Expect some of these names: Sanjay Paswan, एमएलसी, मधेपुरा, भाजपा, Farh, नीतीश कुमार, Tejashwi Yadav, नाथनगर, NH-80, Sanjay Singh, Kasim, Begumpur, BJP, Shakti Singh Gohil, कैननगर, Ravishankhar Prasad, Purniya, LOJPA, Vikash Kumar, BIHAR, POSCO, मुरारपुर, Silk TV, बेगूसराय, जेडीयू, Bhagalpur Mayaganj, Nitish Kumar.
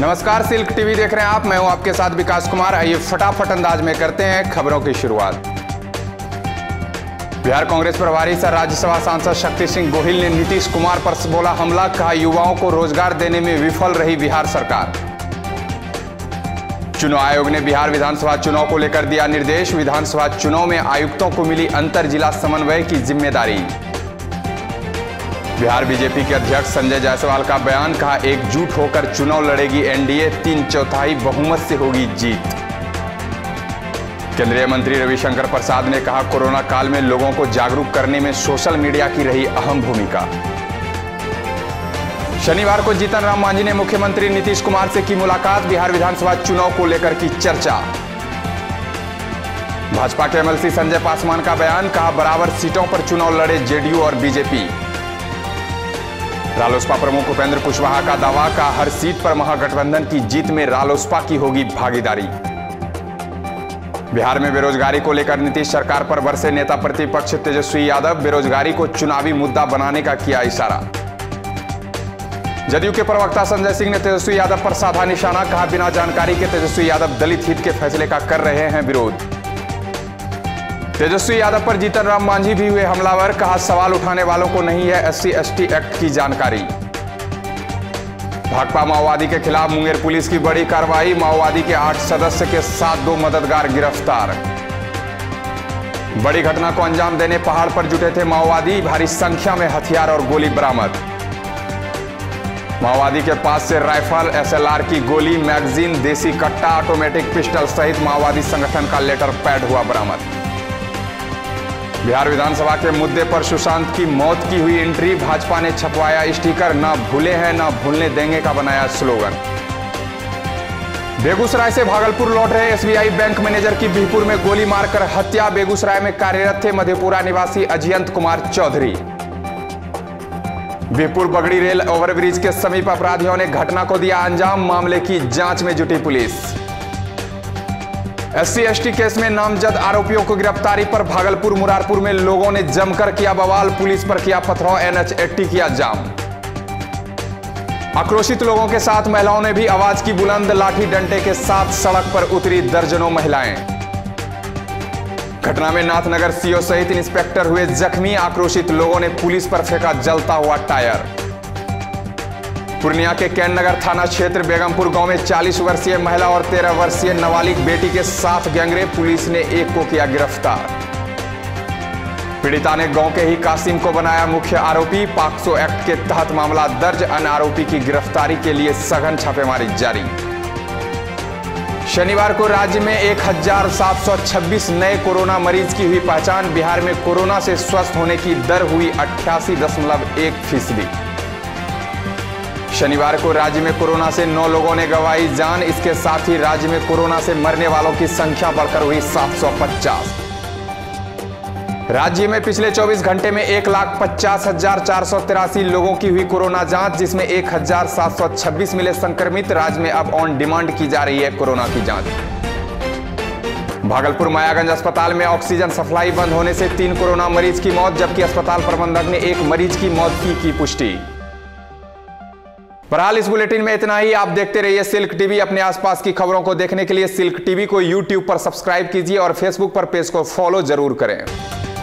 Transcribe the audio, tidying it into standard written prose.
नमस्कार, silk TV देख रहे हैं आप। मैं हूं आपके साथ विकास कुमार। आइए फटाफट अंदाज में करते हैं खबरों की शुरुआत। बिहार कांग्रेस प्रभारी सह राज्यसभा सांसद शक्ति सिंह गोहिल ने नीतीश कुमार पर बोला हमला, कहा युवाओं को रोजगार देने में विफल रही बिहार सरकार। चुनाव आयोग ने बिहार विधानसभा चुनाव को लेकर दिया निर्देश, विधानसभा चुनाव में आयुक्तों को मिली अंतर जिला समन्वय की जिम्मेदारी। बिहार बीजेपी के अध्यक्ष संजय जायसवाल का बयान, कहा एकजुट होकर चुनाव लड़ेगी एनडीए, 3/4 बहुमत से होगी जीत। केंद्रीय मंत्री रविशंकर प्रसाद ने कहा कोरोना काल में लोगों को जागरूक करने में सोशल मीडिया की रही अहम भूमिका। शनिवार को जीतन राम मांझी ने मुख्यमंत्री नीतीश कुमार से की मुलाकात, बिहार विधानसभा चुनाव को लेकर की चर्चा। भाजपा के एमएलसी संजय पासवान का बयान, कहा बराबर सीटों पर चुनाव लड़े जेडीयू और बीजेपी। रालोसपा प्रमुख उपेंद्र कुशवाहा का दावा, का हर सीट पर महागठबंधन की जीत में रालोसपा की होगी भागीदारी। बिहार में बेरोजगारी को लेकर नीतीश सरकार पर बरसे नेता प्रतिपक्ष तेजस्वी यादव, बेरोजगारी को चुनावी मुद्दा बनाने का किया इशारा। जदयू के प्रवक्ता संजय सिंह ने तेजस्वी यादव पर साधा निशाना, कहा बिना जानकारी के तेजस्वी यादव दलित हित के फैसले का कर रहे हैं विरोध। तेजस्वी यादव पर जीतन राम मांझी भी हुए हमलावर, कहा सवाल उठाने वालों को नहीं है SC/ST एक्ट की जानकारी। भाकपा माओवादी के खिलाफ मुंगेर पुलिस की बड़ी कार्रवाई, माओवादी के 8 सदस्य के साथ 2 मददगार गिरफ्तार। बड़ी घटना को अंजाम देने पहाड़ पर जुटे थे माओवादी, भारी संख्या में हथियार और गोली बरामद। माओवादी के पास से राइफल, SLR की गोली, मैगजीन, देसी कट्टा, ऑटोमेटिक पिस्टल सहित माओवादी संगठन का लेटर पैड हुआ बरामद। बिहार विधानसभा के मुद्दे पर सुशांत की मौत की हुई एंट्री, भाजपा ने छपवाया स्टिकर, ना भूले हैं ना भूलने देंगे का बनाया स्लोगन। बेगूसराय से भागलपुर लौट रहे SBI बैंक मैनेजर की बीहपुर में गोली मारकर हत्या, बेगूसराय में कार्यरत थे मधेपुरा निवासी अजित कुमार चौधरी। बीहपुर बगड़ी रेल ओवरब्रिज के समीप अपराधियों ने घटना को दिया अंजाम, मामले की जांच में जुटी पुलिस। SC/ST केस में नामजद आरोपियों को गिरफ्तारी पर भागलपुर मुरारपुर में लोगों ने जमकर किया बवाल, पुलिस पर किया पथराव, NH-80 किया जाम। आक्रोशित लोगों के साथ महिलाओं ने भी आवाज की बुलंद, लाठी डंडे के साथ सड़क पर उतरी दर्जनों महिलाएं। घटना में नाथनगर CO सहित इंस्पेक्टर हुए जख्मी, आक्रोशित लोगों ने पुलिस पर फेंका जलता हुआ टायर। पूर्णिया के कैननगर थाना क्षेत्र बेगमपुर गांव में 40 वर्षीय महिला और 13 वर्षीय नाबालिग बेटी के साथ गैंगरेप, पुलिस ने एक को किया गिरफ्तार। पीड़िता ने गांव के ही कासिम को बनाया मुख्य आरोपी, POSCO एक्ट के तहत मामला दर्ज, अन्य आरोपी की गिरफ्तारी के लिए सघन छापेमारी जारी। शनिवार को राज्य में 1726 नए कोरोना मरीज की हुई पहचान, बिहार में कोरोना से स्वस्थ होने की दर हुई 88.1%। शनिवार को राज्य में कोरोना से 9 लोगों ने गंवाई जान, इसके साथ ही राज्य में कोरोना से मरने वालों की संख्या बढ़कर हुई 750। राज्य में पिछले 24 घंटे में 1,50,483 लोगों की हुई कोरोना जांच, जिसमें 1,726 मिले संक्रमित। राज्य में अब ऑन डिमांड की जा रही है कोरोना की जांच। भागलपुर मायागंज अस्पताल में ऑक्सीजन सप्लाई बंद होने से 3 कोरोना मरीज की मौत, जबकि अस्पताल प्रबंधक ने 1 मरीज की मौत की पुष्टि। बहरहाल इस बुलेटिन में इतना ही। आप देखते रहिए सिल्क टीवी। अपने आसपास की खबरों को देखने के लिए सिल्क टीवी को YouTube पर सब्सक्राइब कीजिए और Facebook पर पेज को फॉलो जरूर करें।